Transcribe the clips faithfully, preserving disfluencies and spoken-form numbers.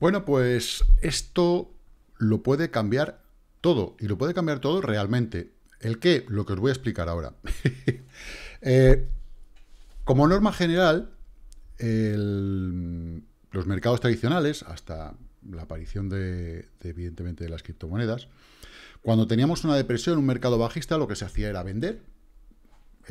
Bueno, pues esto lo puede cambiar todo, y lo puede cambiar todo realmente. ¿El qué? Lo que os voy a explicar ahora. eh, como norma general, el, los mercados tradicionales, hasta la aparición de, de, evidentemente, de las criptomonedas, cuando teníamos una depresión, un mercado bajista, lo que se hacía era vender,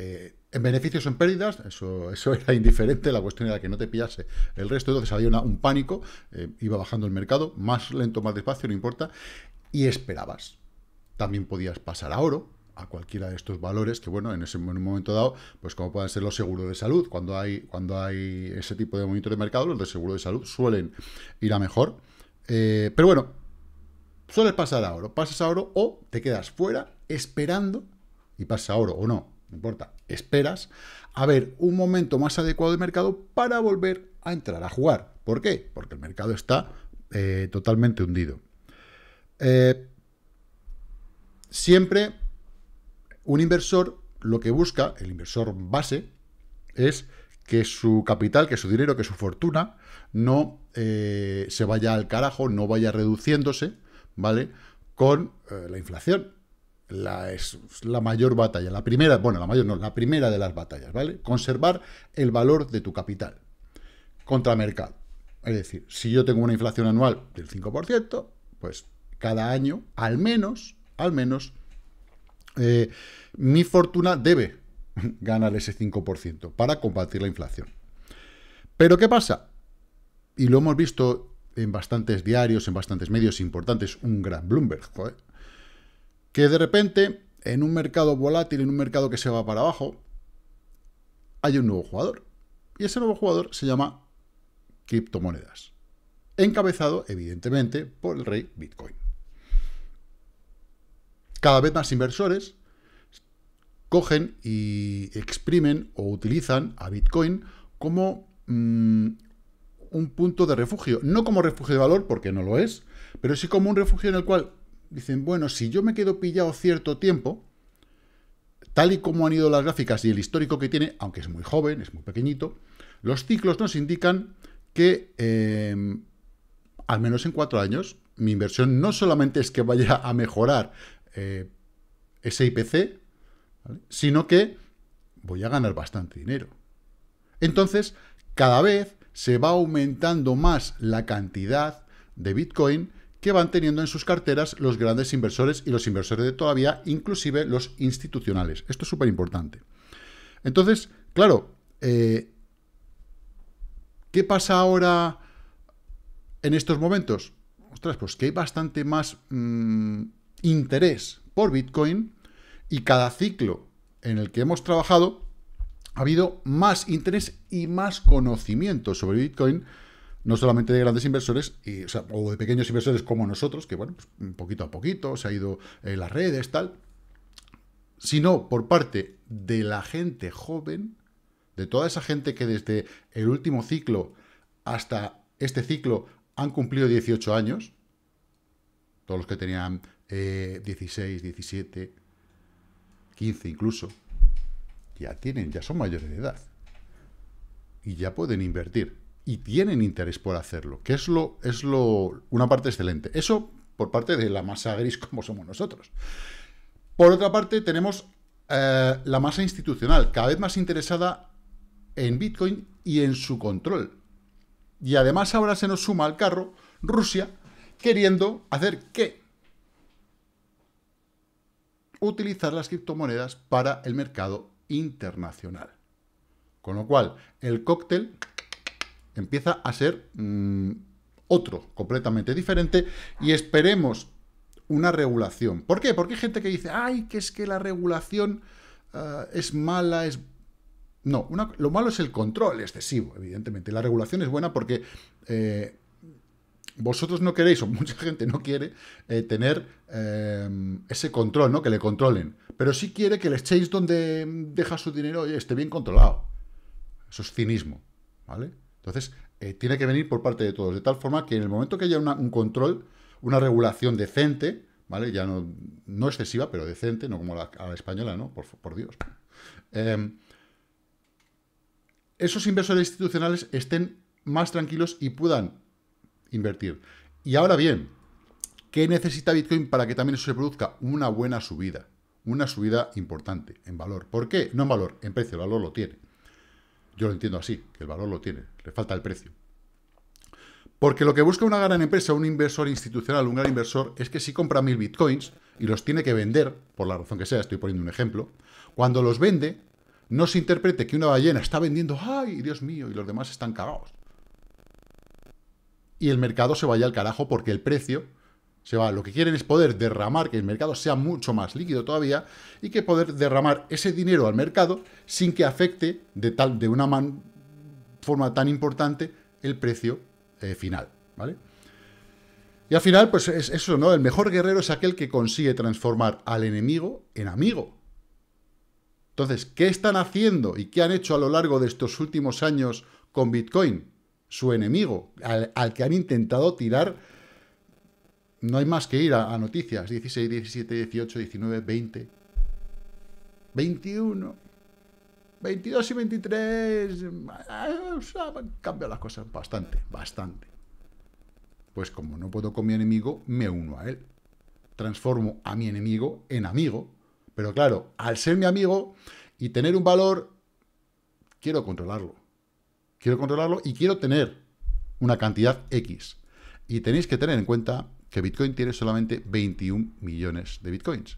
eh, en beneficios o en pérdidas, eso, eso era indiferente, la cuestión era que no te pillase el resto, entonces había una, un pánico, eh, iba bajando el mercado, más lento, más despacio, no importa, y esperabas. También podías pasar a oro, a cualquiera de estos valores que, bueno, en ese en un momento dado, pues como pueden ser los seguros de salud, cuando hay, cuando hay ese tipo de movimiento de mercado, los de seguro de salud suelen ir a mejor, eh, pero bueno, sueles pasar a oro, pasas a oro o te quedas fuera esperando, y pasas a oro o no, no importa, esperas a ver un momento más adecuado del mercado para volver a entrar a jugar. ¿Por qué? Porque el mercado está eh, totalmente hundido. Eh, siempre un inversor, lo que busca, el inversor base, es que su capital, que su dinero, que su fortuna no eh, se vaya al carajo, no vaya reduciéndose, ¿vale? Con eh, la inflación. La, es la mayor batalla, la primera, bueno, la mayor no, la primera de las batallas, ¿vale? Conservar el valor de tu capital contra mercado. Es decir, si yo tengo una inflación anual del cinco por ciento, pues cada año, al menos, al menos, eh, mi fortuna debe ganar ese cinco por ciento para combatir la inflación. Pero, ¿qué pasa? Y lo hemos visto en bastantes diarios, en bastantes medios importantes, un gran Bloomberg, joder, que de repente, en un mercado volátil, en un mercado que se va para abajo, hay un nuevo jugador. Y ese nuevo jugador se llama criptomonedas. Encabezado, evidentemente, por el rey Bitcoin. Cada vez más inversores cogen y exprimen o utilizan a Bitcoin como mmm, un punto de refugio. No como refugio de valor, porque no lo es, pero sí como un refugio en el cual dicen, bueno, si yo me quedo pillado cierto tiempo, tal y como han ido las gráficas y el histórico que tiene, aunque es muy joven, es muy pequeñito, los ciclos nos indican que, eh, al menos en cuatro años, mi inversión no solamente es que vaya a mejorar eh, ese I P C, ¿vale?, sino que voy a ganar bastante dinero. Entonces, cada vez se va aumentando más la cantidad de Bitcoin que van teniendo en sus carteras los grandes inversores y los inversores de toda la vida, inclusive los institucionales. Esto es súper importante. Entonces, claro, eh, ¿qué pasa ahora en estos momentos? Ostras, pues que hay bastante más mmm, interés por Bitcoin, y cada ciclo en el que hemos trabajado ha habido más interés y más conocimiento sobre Bitcoin, no solamente de grandes inversores, y, o sea, o de pequeños inversores como nosotros, que bueno, pues, poquito a poquito se ha ido eh, las redes, tal, sino por parte de la gente joven, de toda esa gente que desde el último ciclo hasta este ciclo han cumplido dieciocho años, todos los que tenían eh, dieciséis, diecisiete, quince incluso, ya tienen, ya son mayores de edad, y ya pueden invertir. Y tienen interés por hacerlo, que es lo es lo una parte excelente. Eso por parte de la masa gris como somos nosotros. Por otra parte, tenemos eh, la masa institucional, cada vez más interesada en Bitcoin y en su control. Y además ahora se nos suma al carro Rusia, queriendo hacer ¿qué? Utilizar las criptomonedas para el mercado internacional. Con lo cual, el cóctel empieza a ser mmm, otro, completamente diferente, y esperemos una regulación. ¿Por qué? Porque hay gente que dice, ay, que es que la regulación uh, es mala, es... No, una, lo malo es el control excesivo, evidentemente. La regulación es buena porque eh, vosotros no queréis, o mucha gente no quiere, eh, tener eh, ese control, ¿no? Que le controlen. Pero sí quiere que el exchange donde deja su dinero, oye, esté bien controlado. Eso es cinismo, ¿vale? Entonces, eh, tiene que venir por parte de todos, de tal forma que en el momento que haya una, un control, una regulación decente, ¿vale? Ya no, no excesiva, pero decente, no como la, a la española, ¿no? Por, por Dios. Eh, esos inversores institucionales estén más tranquilos y puedan invertir. Y ahora bien, ¿qué necesita Bitcoin para que también eso se produzca? Una buena subida, una subida importante en valor. ¿Por qué? No en valor, en precio, el valor lo tiene. Yo lo entiendo así, que el valor lo tiene, le falta el precio. Porque lo que busca una gran empresa, un inversor institucional, un gran inversor, es que si compra mil bitcoins y los tiene que vender, por la razón que sea, estoy poniendo un ejemplo, cuando los vende, no se interprete que una ballena está vendiendo, ¡ay, Dios mío!, y los demás están cagados. Y el mercado se vaya al carajo porque el precio se va. Lo que quieren es poder derramar, que el mercado sea mucho más líquido todavía y que poder derramar ese dinero al mercado sin que afecte de, tal, de una man, forma tan importante el precio eh, final, ¿vale? Y al final, pues es eso, ¿no? El mejor guerrero es aquel que consigue transformar al enemigo en amigo. Entonces, ¿qué están haciendo y qué han hecho a lo largo de estos últimos años con Bitcoin? Su enemigo, al, al que han intentado tirar. No hay más que ir a, a noticias. dieciséis, diecisiete, dieciocho, diecinueve, veinte, veintiuno, veintidós y veintitrés. Han cambiado las cosas bastante, bastante. Pues como no puedo con mi enemigo, me uno a él. Transformo a mi enemigo en amigo. Pero claro, al ser mi amigo y tener un valor, quiero controlarlo. Quiero controlarlo y quiero tener una cantidad X. Y tenéis que tener en cuenta que Bitcoin tiene solamente veintiún millones de bitcoins.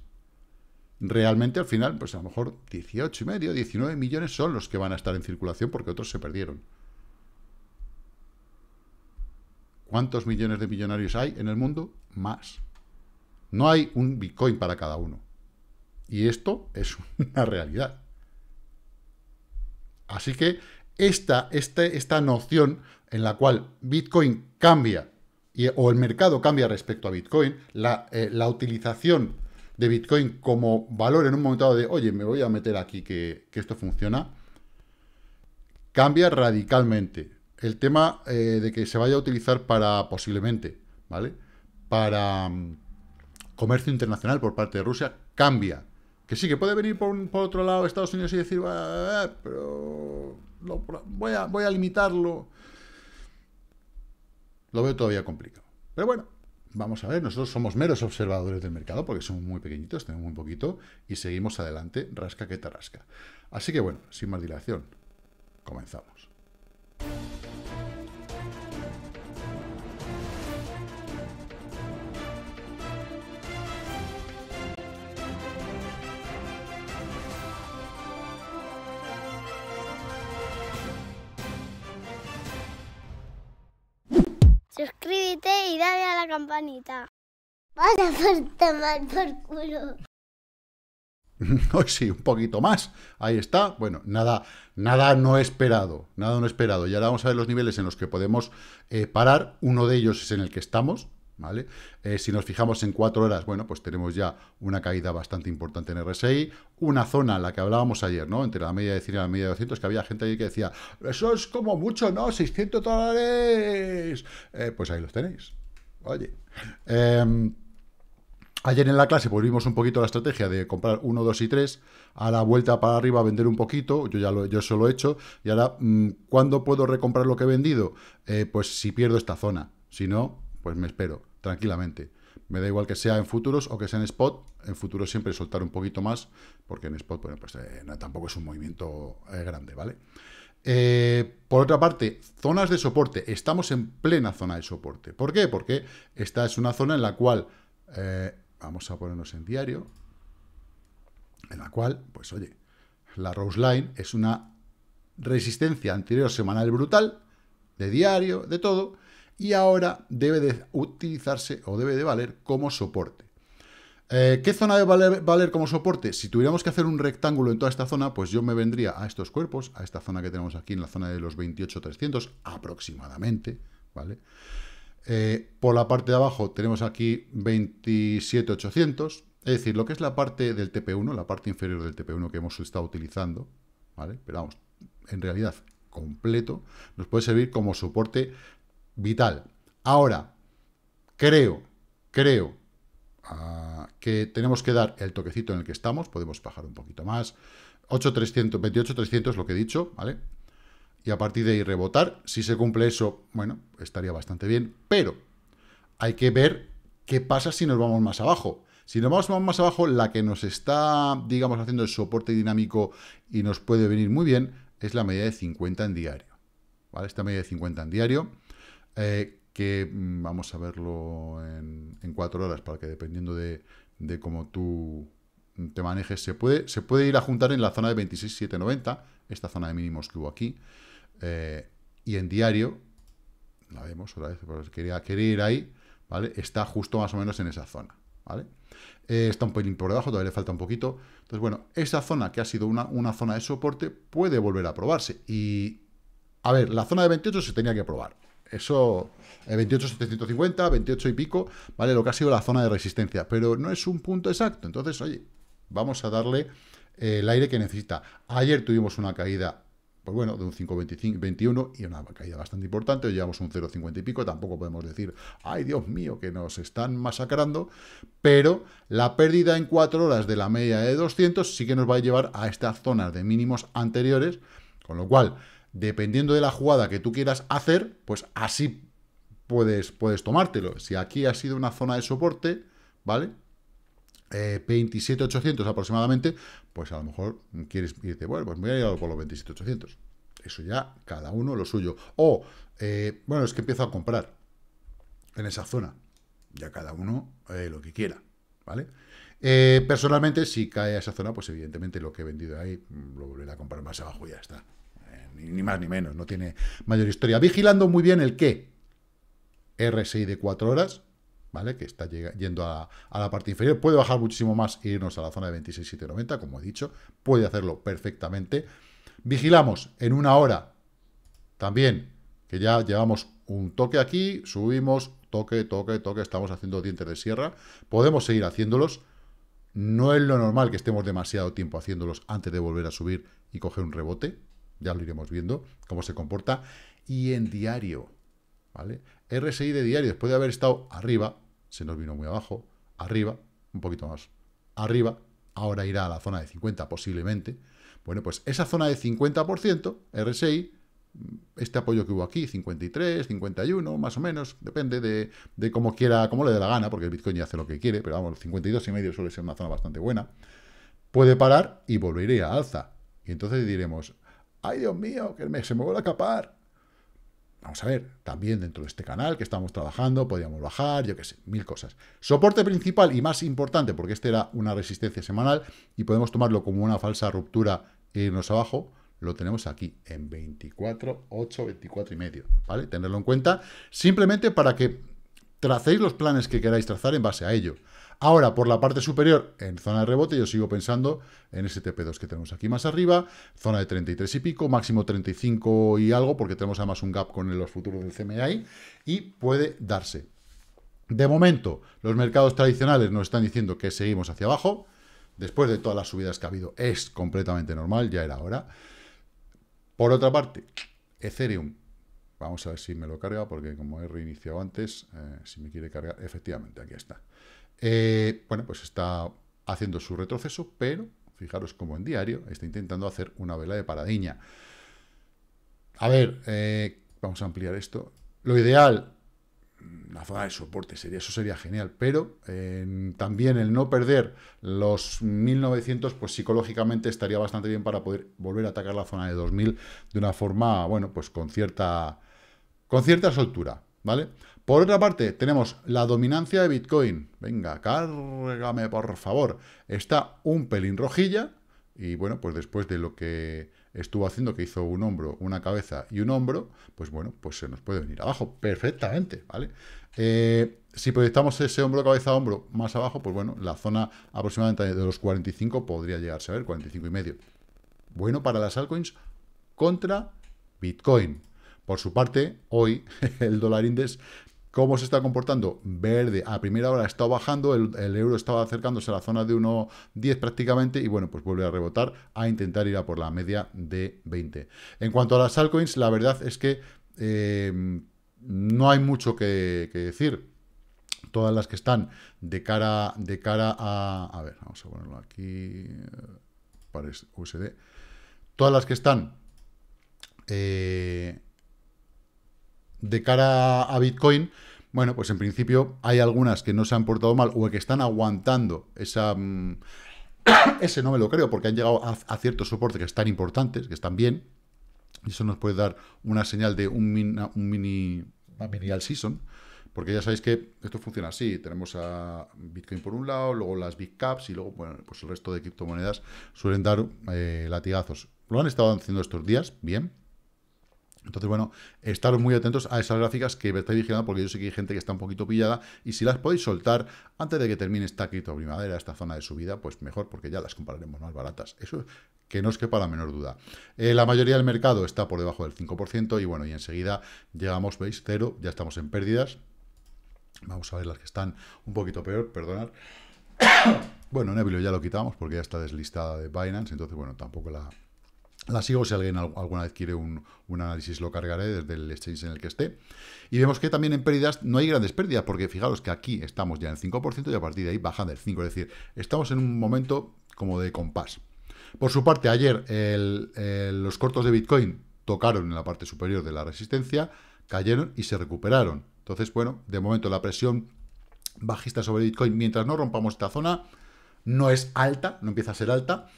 Realmente, al final, pues a lo mejor dieciocho y medio, diecinueve millones son los que van a estar en circulación porque otros se perdieron. ¿Cuántos millones de millonarios hay en el mundo? Más. No hay un Bitcoin para cada uno. Y esto es una realidad. Así que esta, esta, esta noción en la cual Bitcoin cambia, y, o el mercado cambia respecto a Bitcoin, la, eh, la utilización de Bitcoin como valor en un momento dado de, oye, me voy a meter aquí que, que esto funciona, cambia radicalmente. El tema eh, de que se vaya a utilizar para, posiblemente, ¿vale?, para um, comercio internacional por parte de Rusia, cambia. Que sí, que puede venir por, un, por otro lado Estados Unidos y decir, ah, pero lo, voy, a, voy a limitarlo. Lo veo todavía complicado. Pero bueno, vamos a ver, nosotros somos meros observadores del mercado porque somos muy pequeñitos, tenemos muy poquito y seguimos adelante, rasca que te rasca. Así que bueno, sin más dilación, comenzamos. Suscríbete y dale a la campanita. Vas a faltar mal por culo. Hoy sí, un poquito más. Ahí está. Bueno, nada, nada no esperado. Nada no esperado. Y ahora vamos a ver los niveles en los que podemos eh, parar. Uno de ellos es en el que estamos, ¿vale? Eh, si nos fijamos en cuatro horas, bueno, pues tenemos ya una caída bastante importante en R S I. Una zona, la que hablábamos ayer, ¿no? Entre la media de cien y la media de doscientos, que había gente ahí que decía, eso es como mucho, ¿no? seiscientos dólares. Eh, pues ahí los tenéis. Oye. Eh, ayer en la clase, pues vimos un poquito la estrategia de comprar uno, dos y tres. A la vuelta para arriba, vender un poquito. Yo ya lo, yo eso lo he hecho. Y ahora, ¿cuándo puedo recomprar lo que he vendido? Eh, pues si pierdo esta zona. Si no, pues me espero tranquilamente. Me da igual que sea en futuros o que sea en spot. En futuros siempre soltar un poquito más, porque en spot, bueno, pues eh, no, tampoco es un movimiento eh, grande, ¿vale? Eh, por otra parte, zonas de soporte. Estamos en plena zona de soporte. ¿Por qué? Porque esta es una zona en la cual, eh, vamos a ponernos en diario, en la cual, pues oye, la Rose Line es una resistencia anterior semanal brutal, de diario, de todo, y ahora debe de utilizarse o debe de valer como soporte. Eh, ¿Qué zona debe valer, valer como soporte? Si tuviéramos que hacer un rectángulo en toda esta zona, pues yo me vendría a estos cuerpos, a esta zona que tenemos aquí, en la zona de los veintiocho mil trescientos aproximadamente, ¿vale? Eh, por la parte de abajo tenemos aquí veintisiete mil ochocientos, es decir, lo que es la parte del T P uno, la parte inferior del T P uno que hemos estado utilizando, ¿vale? Pero vamos, en realidad completo, nos puede servir como soporte vital. Ahora, creo, creo uh, que tenemos que dar el toquecito en el que estamos. Podemos bajar un poquito más. ocho mil trescientos, veintiocho mil trescientos es lo que he dicho, ¿vale? y a partir de ahí rebotar. Si se cumple eso, bueno, estaría bastante bien, pero hay que ver qué pasa si nos vamos más abajo. Si nos vamos más abajo, la que nos está, digamos, haciendo el soporte dinámico y nos puede venir muy bien es la media de cincuenta en diario, ¿vale? Esta media de cincuenta en diario, eh, que vamos a verlo en, en cuatro horas, para que dependiendo de, de cómo tú te manejes, se puede, se puede ir a juntar en la zona de veintiséis mil setecientos noventa, esta zona de mínimos que hubo aquí, eh, y en diario, la vemos otra vez, pero quería, quería ir ahí, ¿vale? Está justo más o menos en esa zona, ¿vale? Eh, está un pelín por debajo, todavía le falta un poquito. Entonces, bueno, esa zona que ha sido una, una zona de soporte puede volver a probarse. Y, a ver, la zona de veintiocho se tenía que probar. Eso, eh, veintiocho setecientos cincuenta, veintiocho y pico, ¿vale? Lo que ha sido la zona de resistencia, pero no es un punto exacto. Entonces, oye, vamos a darle eh, el aire que necesita. Ayer tuvimos una caída, pues bueno, de un cinco veintiuno y una caída bastante importante. Hoy llevamos un cero cincuenta y pico. Tampoco podemos decir, ay, Dios mío, que nos están masacrando. Pero la pérdida en cuatro horas de la media de doscientos sí que nos va a llevar a estas zonas de mínimos anteriores, con lo cual, dependiendo de la jugada que tú quieras hacer, pues así puedes, puedes tomártelo. Si aquí ha sido una zona de soporte, ¿vale? Eh, veintisiete mil ochocientos aproximadamente, pues a lo mejor quieres irte, bueno, pues me voy a ir por los veintisiete mil ochocientos. Eso ya, cada uno lo suyo. O, eh, bueno, es que empiezo a comprar en esa zona. Ya cada uno eh, lo que quiera, ¿vale? Eh, personalmente, si cae a esa zona, pues evidentemente lo que he vendido ahí lo volveré a comprar más abajo y ya está. Ni más ni menos, no tiene mayor historia. Vigilando muy bien el qué. R S I de cuatro horas, ¿vale? Que está yendo a, a la parte inferior. Puede bajar muchísimo más e irnos a la zona de veintiséis mil setecientos noventa, como he dicho. Puede hacerlo perfectamente. Vigilamos en una hora también, que ya llevamos un toque aquí, subimos, toque, toque, toque. Estamos haciendo dientes de sierra. Podemos seguir haciéndolos. No es lo normal que estemos demasiado tiempo haciéndolos antes de volver a subir y coger un rebote. Ya lo iremos viendo, cómo se comporta. Y en diario, ¿vale? R S I de diario, después de haber estado arriba, se nos vino muy abajo, arriba, un poquito más arriba, ahora irá a la zona de cincuenta posiblemente. Bueno, pues esa zona de cincuenta por ciento, R S I, este apoyo que hubo aquí, cincuenta y tres, cincuenta y uno, más o menos, depende de, de cómo quiera, cómo le dé la gana, porque el Bitcoin ya hace lo que quiere, pero vamos, cincuenta y dos y medio suele ser una zona bastante buena. Puede parar y volver a ir a alza. Y entonces diremos, ¡ay, Dios mío, que me, se me vuelve a escapar! Vamos a ver, también dentro de este canal que estamos trabajando, podríamos bajar, yo qué sé, mil cosas. Soporte principal y más importante, porque este era una resistencia semanal y podemos tomarlo como una falsa ruptura e irnos abajo, lo tenemos aquí, en veinticuatro, ocho, veinticuatro y medio, ¿vale? Tenerlo en cuenta, simplemente para que tracéis los planes que queráis trazar en base a ello. Ahora, por la parte superior, en zona de rebote, yo sigo pensando en ese T P dos que tenemos aquí más arriba, zona de treinta y tres y pico, máximo treinta y cinco y algo, porque tenemos además un gap con los futuros del C M E I, y puede darse. De momento, los mercados tradicionales nos están diciendo que seguimos hacia abajo, después de todas las subidas que ha habido, es completamente normal, ya era hora. Por otra parte, Ethereum, vamos a ver si me lo carga, porque como he reiniciado antes, eh, si me quiere cargar, efectivamente, aquí está. Eh, bueno, pues está haciendo su retroceso, pero fijaros como en diario está intentando hacer una vela de paradiña. A ver, eh, vamos a ampliar esto. Lo ideal, la zona de soporte, sería, eso sería genial, pero eh, también el no perder los mil novecientos, pues psicológicamente estaría bastante bien para poder volver a atacar la zona de dos mil de una forma, bueno, pues con cierta, con cierta soltura, ¿vale? Por otra parte, tenemos la dominancia de Bitcoin. Venga, cárgame, por favor. Está un pelín rojilla. Y bueno, pues después de lo que estuvo haciendo, que hizo un hombro, una cabeza y un hombro, pues bueno, pues se nos puede venir abajo perfectamente, ¿vale? Eh, si proyectamos ese hombro, cabeza, hombro más abajo, pues bueno, la zona aproximadamente de los cuarenta y cinco podría llegarse a ver, cuarenta y cinco y medio. Bueno, para las altcoins contra Bitcoin. Por su parte, hoy el dólar index, ¿cómo se está comportando? Verde. A primera hora ha estado bajando, el, el euro estaba acercándose a la zona de uno diez prácticamente, y bueno, pues vuelve a rebotar, a intentar ir a por la media de veinte. En cuanto a las altcoins, la verdad es que eh, no hay mucho que, que decir. Todas las que están de cara, de cara a... A ver, vamos a ponerlo aquí... Para U S D. Todas las que están... eh, de cara a Bitcoin, bueno, pues en principio hay algunas que no se han portado mal o que están aguantando esa... Mmm, ese no me lo creo, porque han llegado a, a ciertos soportes que están importantes, que están bien, y eso nos puede dar una señal de un, min, un mini, una mini all season, porque ya sabéis que esto funciona así, tenemos a Bitcoin por un lado, luego las big caps, y luego bueno, pues el resto de criptomonedas suelen dar eh, latigazos. Lo han estado haciendo estos días, bien. Entonces, bueno, estar muy atentos a esas gráficas que estáis vigilando, porque yo sé que hay gente que está un poquito pillada, y si las podéis soltar antes de que termine esta cripto primavera, esta zona de subida, pues mejor, porque ya las compraremos más baratas. Eso que no os quepa la menor duda. Eh, la mayoría del mercado está por debajo del cinco por ciento, y bueno, y enseguida llegamos, veis, cero, ya estamos en pérdidas. Vamos a ver las que están un poquito peor, perdonad. Bueno, Nebilo ya lo quitamos, porque ya está deslistada de Binance, entonces, bueno, tampoco la... La sigo, si alguien alguna vez quiere un, un análisis lo cargaré desde el exchange en el que esté. Y vemos que también en pérdidas no hay grandes pérdidas, porque fijaros que aquí estamos ya en el cinco por ciento y a partir de ahí baja del cinco por ciento. Es decir, estamos en un momento como de compás. Por su parte, ayer el, el, los cortos de Bitcoin tocaron en la parte superior de la resistencia, cayeron y se recuperaron. Entonces, bueno, de momento la presión bajista sobre Bitcoin, mientras no rompamos esta zona, no es alta, no empieza a ser alta.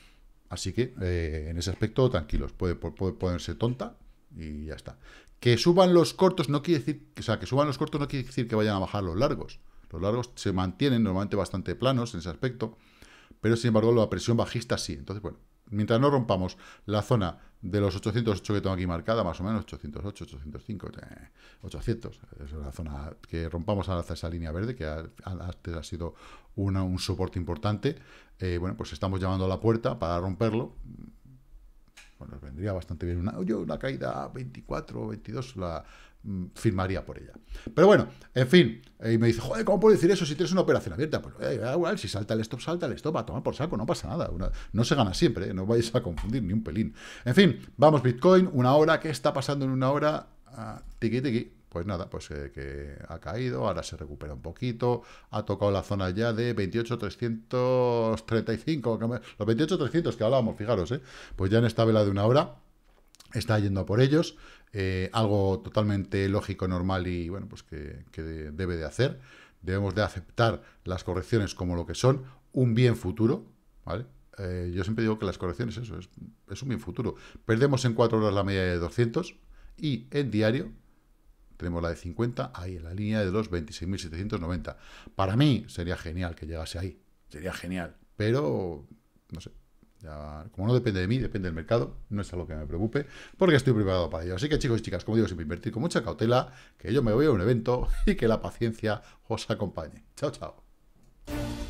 Así que, eh, en ese aspecto, tranquilos, puede, puede ponerse tonta y ya está. Que suban los cortos no quiere decir, o sea, que suban los cortos no quiere decir que vayan a bajar los largos. Los largos se mantienen normalmente bastante planos en ese aspecto, pero sin embargo la presión bajista sí. Entonces, bueno, mientras no rompamos la zona de los ochocientos ocho que tengo aquí marcada, más o menos, ochocientos ocho, ochocientos cinco, ochocientos, es la zona que rompamos al alza esa línea verde, que antes ha sido una, un soporte importante, eh, bueno, pues estamos llamando a la puerta para romperlo. Bueno, nos vendría bastante bien una, yo una caída veinticuatro, veintidós, la mm, firmaría por ella. Pero bueno, en fin, y eh, me dice, joder, ¿cómo puedo decir eso si tienes una operación abierta? Pues eh, igual, si salta el stop, salta el stop, a tomar por saco, no pasa nada. Una, no se gana siempre, eh, no vais a confundir ni un pelín. En fin, vamos Bitcoin, una hora, ¿qué está pasando en una hora? Ah, tiqui, tiqui. Pues nada, pues eh, que ha caído, ahora se recupera un poquito, ha tocado la zona ya de veintiocho mil trescientos treinta y cinco, los veintiocho mil trescientos que hablábamos, fijaros, eh, pues ya en esta vela de una hora está yendo a por ellos, eh, algo totalmente lógico, normal y bueno, pues que, que debe de hacer. Debemos de aceptar las correcciones como lo que son, un bien futuro, ¿vale? Eh, yo siempre digo que las correcciones eso, es, es un bien futuro. Perdemos en cuatro horas la media de doscientos y en diario tenemos la de cincuenta, ahí en la línea de los veintiséis mil setecientos noventa. Para mí sería genial que llegase ahí, sería genial, pero no sé, ya, como no depende de mí, depende del mercado, no es algo que me preocupe, porque estoy preparado para ello. Así que chicos y chicas, como digo, siempre invertir con mucha cautela, que yo me voy a un evento y que la paciencia os acompañe. Chao, chao.